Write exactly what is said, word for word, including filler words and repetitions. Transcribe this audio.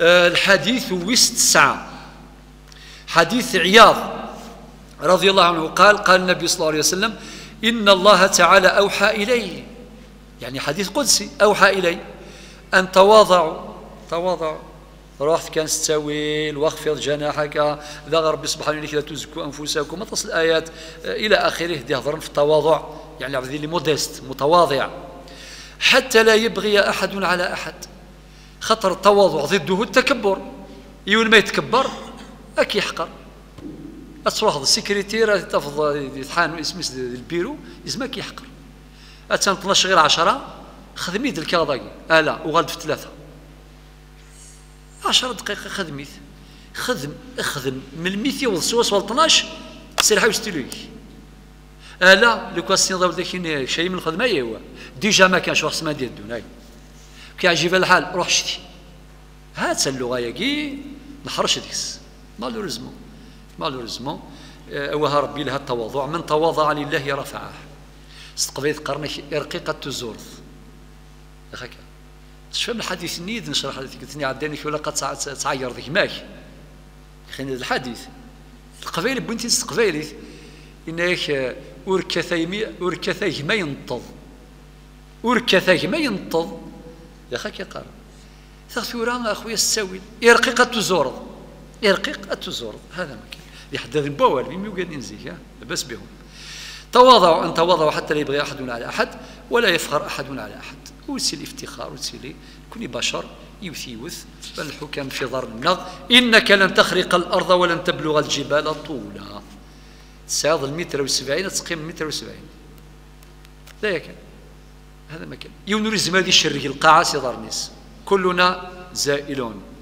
الحديث وسط الساعة، حديث عياض رضي الله عنه قال قال النبي صلى الله عليه وسلم: إن الله تعالى أوحى إلي، يعني حديث قدسي، أوحى إلي أن تواضعوا تواضعوا روحك كان تستويل واخفض جناحك ذا ربي سبحانه لك لا تزكوا أنفسكم، ما تصل الآيات إلى آخره. دي هضرا في التواضع، يعني العبد اللي مودست متواضع حتى لا يبغي أحد على أحد. خطر التواضع ضده التكبر، يول ما يتكبر أكي يحقر. أتروح السكرتيرة تفضل يتحانوا اسم البيرو يزمك يحقر، أتسان طناش غير عشرة خذ ميد الكاضاكي ألا وغالد في ثلاثة عشر دقيقة خذ ميث خذ أخذم من الميث يوض سوا سوا طناش سير حاوس تلوي ألا لو كان سنضرب ذاك شيء من الخدمة يوا ديجا ما كانش واحد ما ديال الدون كيعجب الحال روح شتي هات اللغة ياكي نحرش ديكس مالوريزمون مالوريزمون وها ربي لها التواضع، من تواضع لله رفعه. استقبيت قرنك رقيقة تزور هكا تشفهم الحديث نيد نشرح هذيك قلت لي عداني ولا قد تعير ذيك ماك خلينا الحديث القبيل بنتي استقبيلي انك وركثيمي وركثيه ما ينطض وركثيه ما ينطض يا خاك يا قارن ثغثورا اخويا الساوي رقيقة تزور رقيقة تزور هذا ما كان يحدد البوال ميمي وقال نزيك لاباس بهم. تواضعوا أن تواضعوا حتى لا يبغي أحد على أحد ولا يفخر أحد على أحد. وسي الافتخار وسي كوني بشر يوثيوث بل الحكام في ظهر النغ. إنك لن تخرق الأرض ولن تبلغ الجبال طولا. تساض المتر وسبعين تقيم متر وسبعين. ذاك هذا ما كان. يونريزم هذه الشرية القاعة سي ظهر الناس. كلنا زائلون.